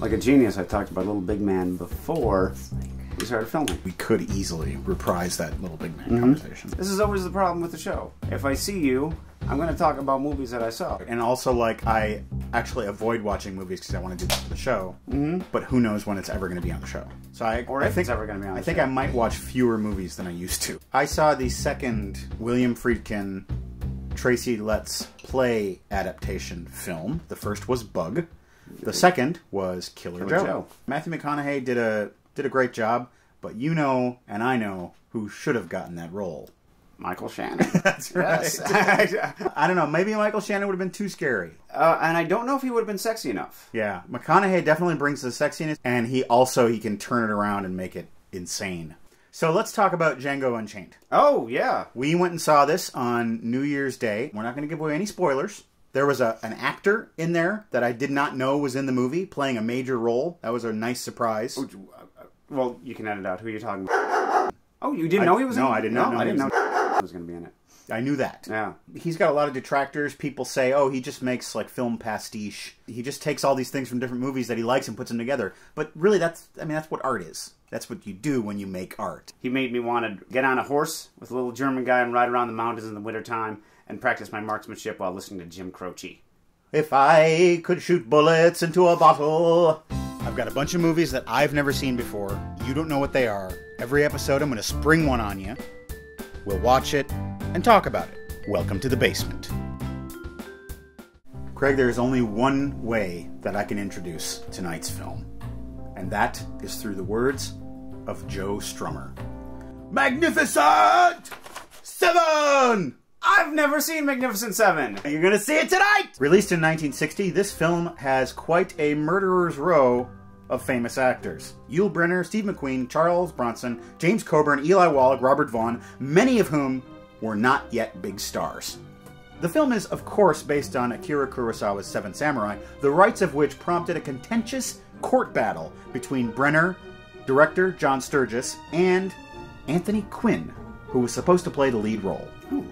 Like a genius, I talked about Little Big Man before we started filming. We could easily reprise that Little Big Man conversation. This is always the problem with the show. If I see you, I'm going to talk about movies that I saw. And also, like, I actually avoid watching movies because I want to do that for the show, but who knows when it's ever going to be on the show. So I think I might watch fewer movies than I used to. I saw the second William Friedkin, Tracy Letts play adaptation film. The first was Bug. The second was Killer Joe. Matthew McConaughey did a great job, but you know and I know who should have gotten that role. Michael Shannon. That's right. Yes. I don't know. Maybe Michael Shannon would have been too scary. And I don't know if he would have been sexy enough. Yeah. McConaughey definitely brings the sexiness, and he can turn it around and make it insane. So let's talk about Django Unchained. Oh, yeah. We went and saw this on New Year's Day. We're not going to give away any spoilers. There was an actor in there that I did not know was in the movie playing a major role. That was a nice surprise. Well, you can edit out who you're talking about. Oh, you didn't know he was in it? No, I did not know. I didn't know he was going to be in it. I knew that. Yeah. He's got a lot of detractors. People say, oh, he just makes, like, film pastiche. He just takes all these things from different movies that he likes and puts them together. But really, that's what art is. That's what you do when you make art. He made me want to get on a horse with a little German guy and ride around the mountains in the wintertime and practice my marksmanship while listening to Jim Croce. If I could shoot bullets into a bottle. I've got a bunch of movies that I've never seen before. You don't know what they are. Every episode, I'm going to spring one on you. We'll watch it and talk about it. Welcome to the basement. Craig, there is only one way that I can introduce tonight's film. And that is through the words of Joe Strummer. Magnificent Seven! I've never seen Magnificent Seven. And you're gonna see it tonight! Released in 1960, this film has quite a murderer's row of famous actors. Yul Brynner, Steve McQueen, Charles Bronson, James Coburn, Eli Wallach, Robert Vaughn, many of whom were not yet big stars. The film is, of course, based on Akira Kurosawa's Seven Samurai, the rights of which prompted a contentious court battle between Brynner, director John Sturges, and Anthony Quinn, who was supposed to play the lead role. Ooh.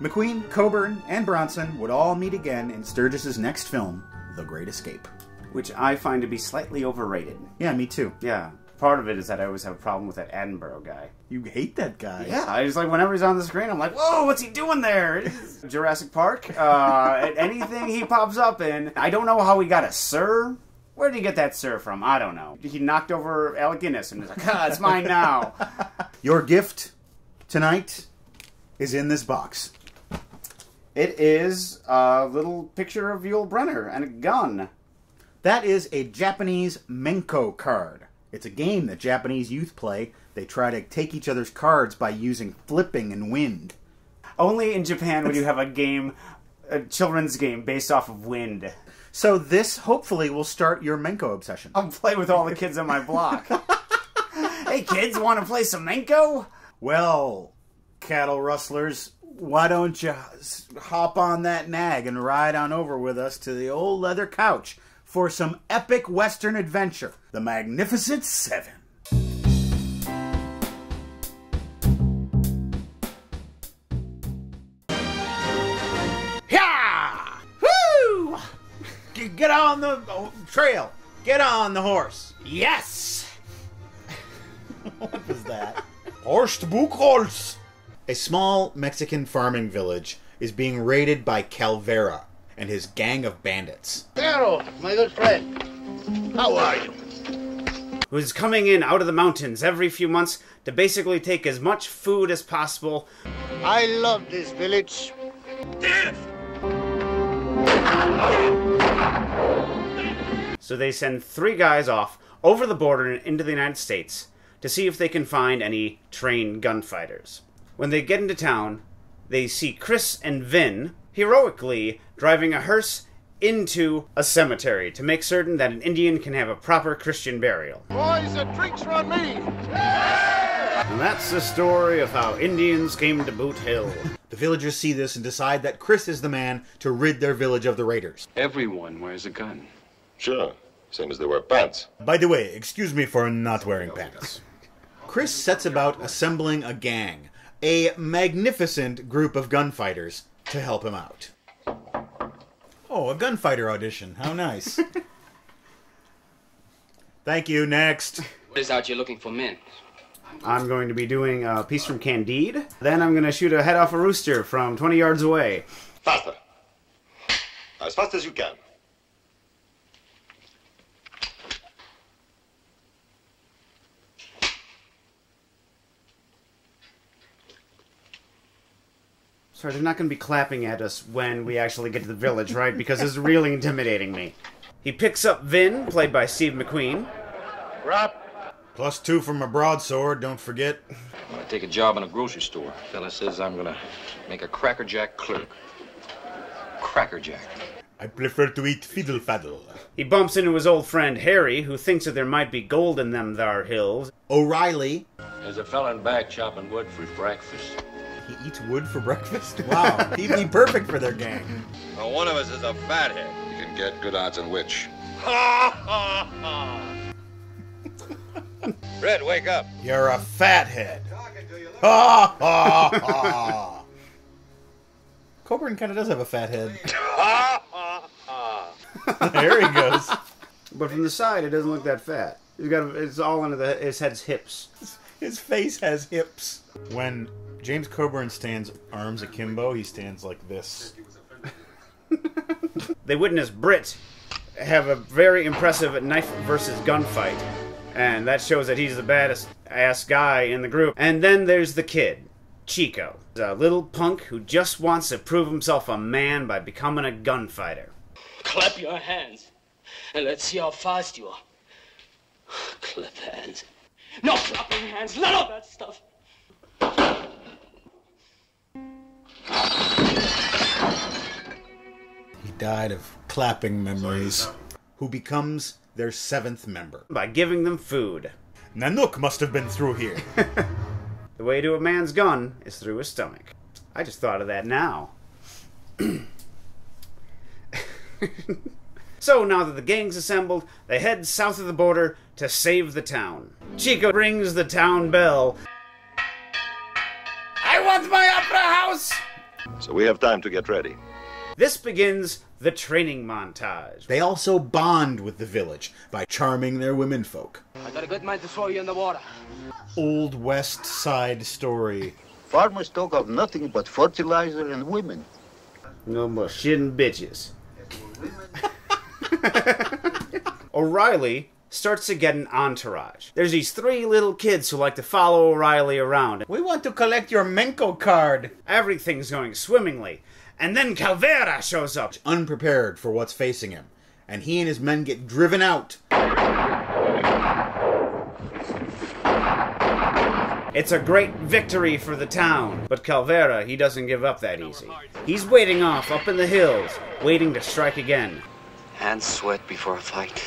McQueen, Coburn, and Bronson would all meet again in Sturges' next film, The Great Escape. Which I find to be slightly overrated. Yeah, me too. Yeah. Part of it is that I always have a problem with that Attenborough guy. You hate that guy. Yeah, I just like, whenever he's on the screen, I'm like, whoa, what's he doing there? Jurassic Park, anything he pops up in. I don't know how he got a sir. Where did he get that sir from? I don't know. He knocked over Alec Guinness and was like, ah, it's mine now. Your gift tonight is in this box. It is a little picture of Yul Brynner and a gun. That is a Japanese Menko card. It's a game that Japanese youth play. They try to take each other's cards by using flipping and wind. Only in Japan would you have a game, a children's game based off of wind. So this hopefully will start your Menko obsession. I'll play with all the kids on my block. Hey kids, want to play some Menko? Well, cattle rustlers, why don't you hop on that nag and ride on over with us to the old leather couch for some epic Western adventure, The Magnificent Seven. Yeah! Woo! Get on the trail. Get on the horse. Yes! What was that? Horst Buchholz. A small Mexican farming village is being raided by Calvera and his gang of bandits. Pero, my good friend, how are you? Who's coming in out of the mountains every few months to basically take as much food as possible. I love this village. Death! So they send 3 guys off over the border and into the United States to see if they can find any trained gunfighters. When they get into town, they see Chris and Vin heroically driving a hearse into a cemetery to make certain that an Indian can have a proper Christian burial. Boys, the drinks are on me! And that's the story of how Indians came to Boot Hill. The villagers see this and decide that Chris is the man to rid their village of the raiders. Everyone wears a gun. Sure, same as they wear pants. By the way, excuse me for not wearing pants. Chris sets about assembling a gang, a magnificent group of gunfighters, to help him out. Oh, a gunfighter audition. How nice. Thank you. Next. What is out here looking for men? I'm going to be doing a piece from Candide. Then I'm going to shoot a head off a rooster from 20 yards away. Faster. As fast as you can. Sorry, they're not going to be clapping at us when we actually get to the village, right? Because this is really intimidating me. He picks up Vin, played by Steve McQueen. We're up. +2 from a broadsword, don't forget. I'm going to take a job in a grocery store. The fella says I'm going to make a Cracker Jack clerk. Cracker Jack. I prefer to eat fiddle faddle. He bumps into his old friend Harry, who thinks that there might be gold in them thar hills. O'Reilly. There's a fella in back chopping wood for breakfast. He eats wood for breakfast? Wow, he'd be perfect for their gang. Well, one of us is a fathead. You can get good odds on which. Ha ha ha! Red, wake up. You're a fathead. Ha ha ha! Coburn kind of does have a fathead. Ha ha ha! There he goes. But from the side, it doesn't look that fat. He's got it's all under the his head's hips. His face has hips. When James Coburn stands arms akimbo, he stands like this. They witness Britt have a very impressive knife versus gun fight, and that shows that he's the baddest ass guy in the group. And then there's the kid, Chico, a little punk who just wants to prove himself a man by becoming a gunfighter. Clap your hands, and let's see how fast you are. Clap hands. No clapping hands, let all that stuff. He died of clapping memories. Who becomes their 7th member. By giving them food. Nanook must have been through here. The way to a man's gun is through his stomach. I just thought of that now. So now that the gang's assembled, they head south of the border to save the town. Chico rings the town bell. I want my opera house! So we have time to get ready. This begins the training montage. They also bond with the village by charming their womenfolk. I got a good mind to throw you in the water. Old West Side story. Farmers talk of nothing but fertilizer and women. No more shitting bitches. O'Reilly starts to get an entourage. There's these 3 little kids who like to follow O'Reilly around. We want to collect your Menko card. Everything's going swimmingly. And then Calvera shows up, unprepared for what's facing him. And he and his men get driven out. It's a great victory for the town. But Calvera, he doesn't give up that easy. He's waiting off up in the hills, waiting to strike again. Hands sweat before a fight.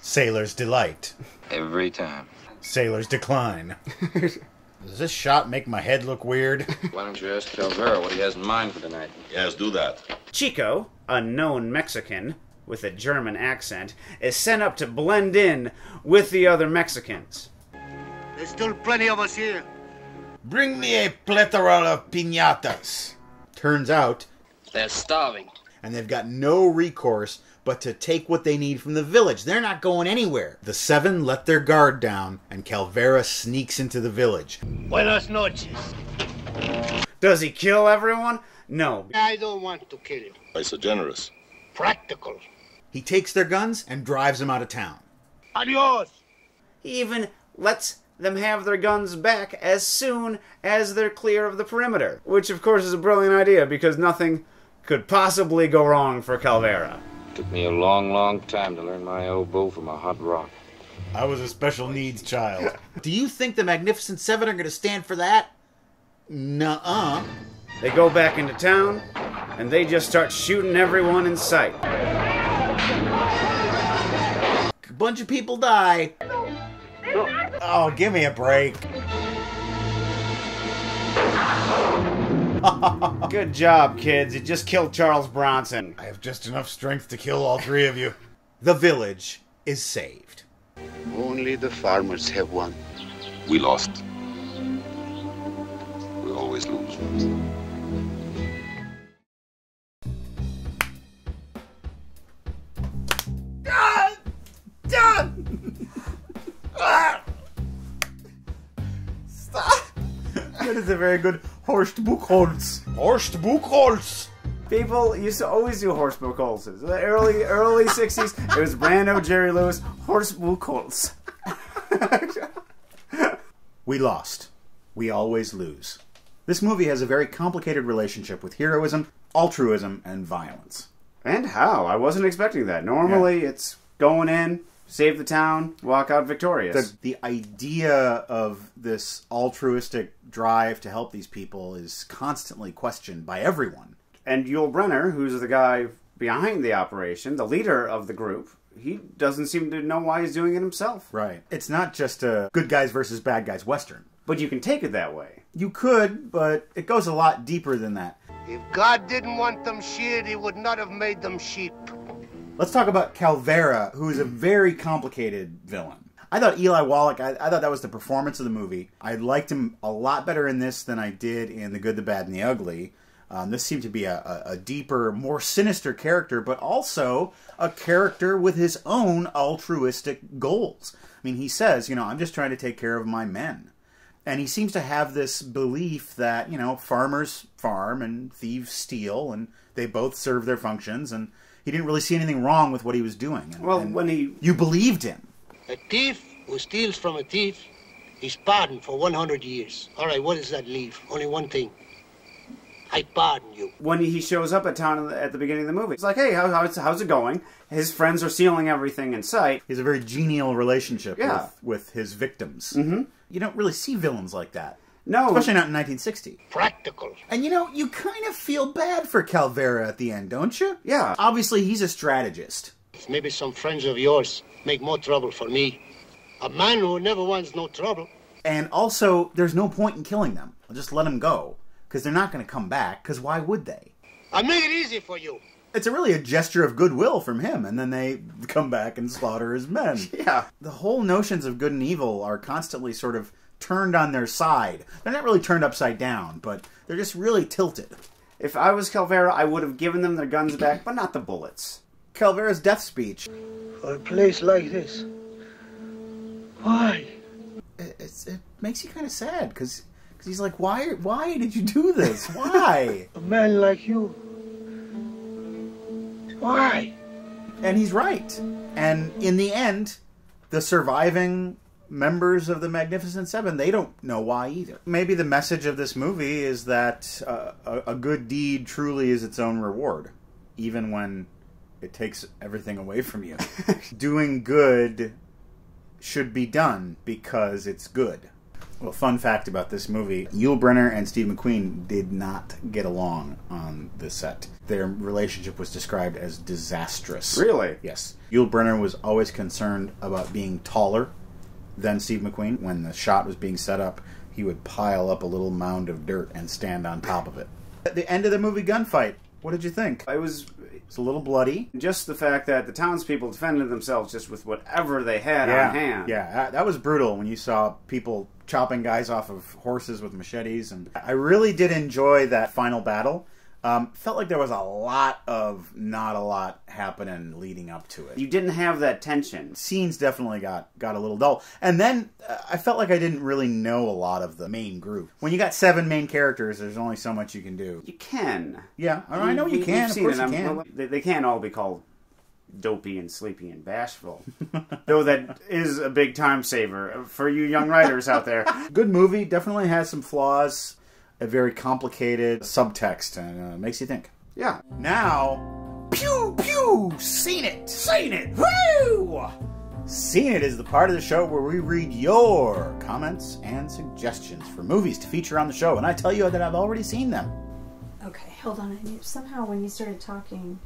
Sailor's delight. Every time. Sailor's decline. Does this shot make my head look weird? Why don't you ask Calvera what he has in mind for tonight? Yes, do that. Chico, a known Mexican with a German accent, is sent up to blend in with the other Mexicans. There's still plenty of us here. Bring me a plethora of piñatas. Turns out they're starving. And they've got no recourse but to take what they need from the village. They're not going anywhere. The 7 let their guard down, and Calvera sneaks into the village. Buenas noches. Does he kill everyone? No. I don't want to kill you. I'm so generous. Practical. He takes their guns and drives them out of town. Adios. He even lets them have their guns back as soon as they're clear of the perimeter, which of course is a brilliant idea because nothing could possibly go wrong for Calvera. Took me a long, long time to learn my oboe from a hot rock. I was a special needs child. Do you think the Magnificent 7 are going to stand for that? Nuh-uh. They go back into town, and they just start shooting everyone in sight. A bunch of people die. Oh, give me a break. Good job, kids. You just killed Charles Bronson. I have just enough strength to kill all 3 of you. The village is saved. Only the farmers have won. We lost. We always lose. Stop! Stop! That is a very good Horst Buchholz. Horst Buchholz! People used to always do Horst Buchholzes. The early 60s, it was Brando, Jerry Lewis, Horst Buchholz. We lost. We always lose. This movie has a very complicated relationship with heroism, altruism, and violence. And how? I wasn't expecting that. Normally, it's going in, save the town, walk out victorious. The idea of this altruistic drive to help these people is constantly questioned by everyone. And Yul Brynner, who's the guy behind the operation, the leader of the group, he doesn't seem to know why he's doing it himself. Right. It's not just a good guys versus bad guys Western. But you can take it that way. You could, but it goes a lot deeper than that. If God didn't want them sheared, he would not have made them sheep. Let's talk about Calvera, who is a very complicated villain. I thought Eli Wallach, I thought that was the performance of the movie. I liked him a lot better in this than I did in The Good, the Bad, and the Ugly. This seemed to be a deeper, more sinister character, but also a character with his own altruistic goals. I mean, he says, you know, I'm just trying to take care of my men. And he seems to have this belief that, you know, farmers farm and thieves steal, and they both serve their functions, and he didn't really see anything wrong with what he was doing. And, you believed him. A thief who steals from a thief is pardoned for 100 years. All right, what does that leave? Only one thing. I pardon you. When he shows up at town at the beginning of the movie, he's like, hey, how's it going? His friends are stealing everything in sight. He has a very genial relationship with his victims. Mm-hmm. You don't really see villains like that. No. Especially not in 1960. Practical. And you know, you kind of feel bad for Calvera at the end, don't you? Yeah. Obviously, he's a strategist. Maybe some friends of yours make more trouble for me. A man who never wants no trouble. And also, there's no point in killing them. I'll just let them go. Because they're not going to come back, because why would they? I make it easy for you. It's really a gesture of goodwill from him, and then they come back and slaughter his men. Yeah. The whole notions of good and evil are constantly sort of turned on their side. They're not really turned upside down, but they're just really tilted. If I was Calvera, I would have given them their guns back, but not the bullets. Calvera's death speech. For a place like this, why? It makes you kind of sad, because... he's like, why did you do this? Why? A man like you. Why? And he's right. And in the end, the surviving members of the Magnificent Seven, they don't know why either. Maybe the message of this movie is that a good deed truly is its own reward, even when it takes everything away from you. Doing good should be done because it's good. Well, fun fact about this movie, Yul Brynner and Steve McQueen did not get along on the set. Their relationship was described as disastrous. Really? Yes. Yul Brynner was always concerned about being taller than Steve McQueen. When the shot was being set up, he would pile up a little mound of dirt and stand on top of it. At the end of the movie gunfight, what did you think? It's a little bloody. Just the fact that the townspeople defended themselves just with whatever they had on hand. Yeah, that was brutal when you saw people chopping guys off of horses with machetes. And I really did enjoy that final battle. Felt like there was a lot of not a lot happening leading up to it. You didn't have that tension. Scenes definitely got a little dull. And then I felt like I didn't really know a lot of the main group. When you got 7 main characters, there's only so much you can do. You can. Yeah, I know you can. Of course you can. They can't all be called dopey and sleepy and bashful. Though that is a big time saver for you young writers out there. Good movie. Definitely has some flaws. A very complicated subtext, and makes you think. Yeah. Now, pew pew, seen it, seen it, woo! Seen It is the part of the show where we read your comments and suggestions for movies to feature on the show, and I tell you that I've already seen them. Okay, hold on. Somehow, when you started talking,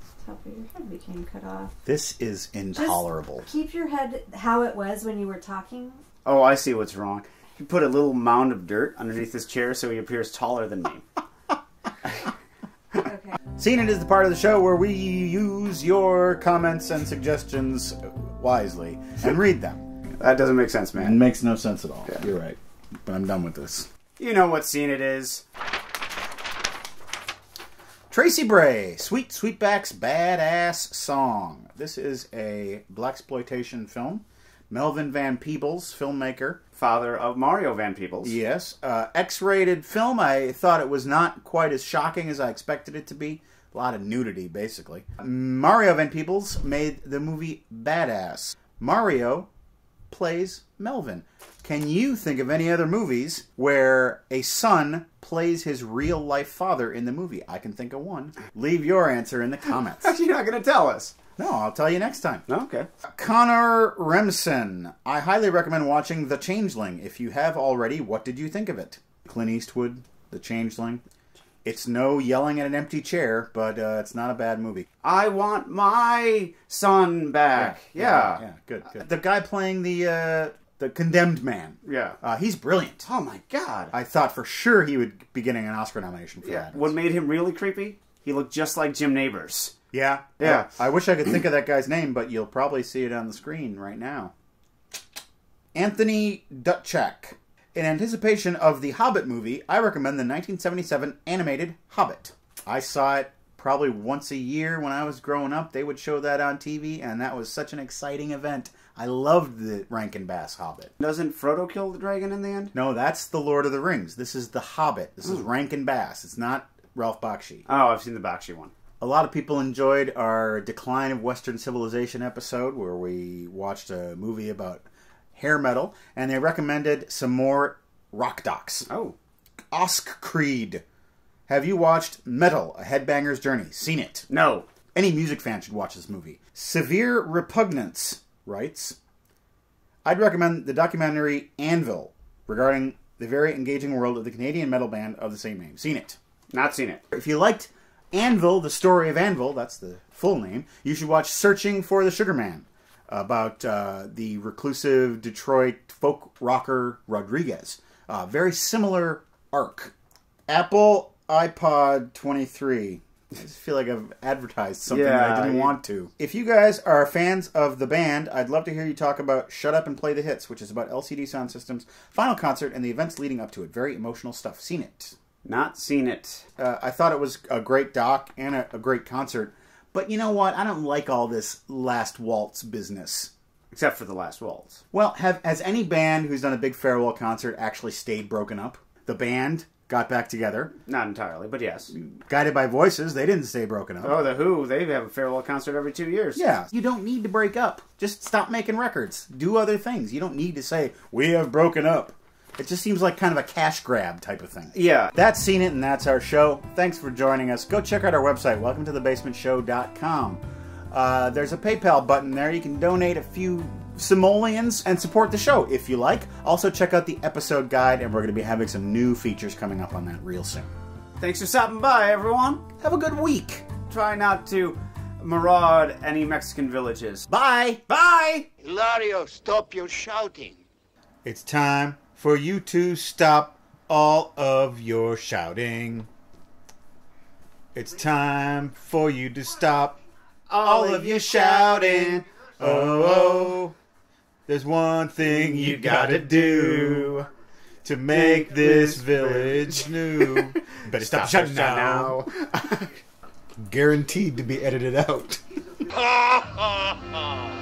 the top of your head became cut off. This is intolerable. Just keep your head how it was when you were talking. Oh, I see what's wrong. You put a little mound of dirt underneath his chair so he appears taller than me. Okay. Seen It is the part of the show where we use your comments and suggestions wisely and read them. That doesn't make sense, man. It makes no sense at all. Yeah. You're right. But I'm done with this. You know what Seen It is. Tracy Bray, Sweet Sweetback's Badass Song. This is a blaxploitation film Melvin Van Peebles, filmmaker. Father of Mario Van Peebles. Yes. X-rated film. I thought it was not quite as shocking as I expected it to be. A lot of nudity, basically. Mario Van Peebles made the movie Badass. Mario plays Melvin. Can you think of any other movies where a son plays his real-life father in the movie? I can think of one. Leave your answer in the comments. You're not going to tell us. No, I'll tell you next time. Okay. Connor Remsen. I highly recommend watching The Changeling. If you have already, what did you think of it? Clint Eastwood, The Changeling. It's no yelling at an empty chair, but it's not a bad movie. I want my son back. Yeah. Yeah, good, good. The guy playing the condemned man. Yeah. He's brilliant. Oh, my God. I thought for sure he would be getting an Oscar nomination for that. What made him really creepy? He looked just like Jim Nabors. Yeah, yeah. I wish I could think of that guy's name, but you'll probably see it on the screen right now. Anthony Dutchak. In anticipation of the Hobbit movie, I recommend the 1977 animated Hobbit. I saw it probably once a year when I was growing up. They would show that on TV, and that was such an exciting event. I loved the Rankin-Bass Hobbit. Doesn't Frodo kill the dragon in the end? No, that's the Lord of the Rings. This is the Hobbit. This is Rankin-Bass. It's not Ralph Bakshi. Oh, I've seen the Bakshi one. A lot of people enjoyed our Decline of Western Civilization episode where we watched a movie about hair metal, and they recommended some more rock docs. Oh. Osc Creed. Have you watched Metal, A Headbanger's Journey? Seen it? No. Any music fan should watch this movie. Severe Repugnance writes, I'd recommend the documentary Anvil regarding the very engaging world of the Canadian metal band of the same name. Seen it? Not seen it. If you liked Anvil, the story of Anvil, that's the full name, you should watch Searching for the Sugar Man, about the reclusive Detroit folk rocker Rodriguez. Very similar arc. Apple iPod 23. I just feel like I've advertised something that I didn't want to. If you guys are fans of the band, I'd love to hear you talk about Shut Up and Play the Hits, which is about LCD Sound System's final concert and the events leading up to it. Very emotional stuff. Seen it? Not seen it. I thought it was a great doc and a great concert. But you know what? I don't like all this last waltz business. Except for the last waltz. Well, has any band who's done a big farewell concert actually stayed broken up? The band got back together. Not entirely, but yes. Guided by Voices, they didn't stay broken up. Oh, The Who, they have a farewell concert every 2 years. Yeah. You don't need to break up. Just stop making records. Do other things. You don't need to say, we have broken up. It just seems like kind of a cash grab type of thing. Yeah. That's Seen It, and that's our show. Thanks for joining us. Go check out our website, welcometothebasementshow.com. There's a PayPal button there. You can donate a few simoleons and support the show if you like. Also, check out the episode guide, and we're going to be having some new features coming up on that real soon. Thanks for stopping by, everyone. Have a good week. Try not to maraud any Mexican villages. Bye. Bye. Hilario, stop your shouting. It's time for you to stop all of your shouting. It's time for you to stop all of your shouting. Oh, there's one thing you gotta do to make this village new. Better stop shouting now. Guaranteed to be edited out.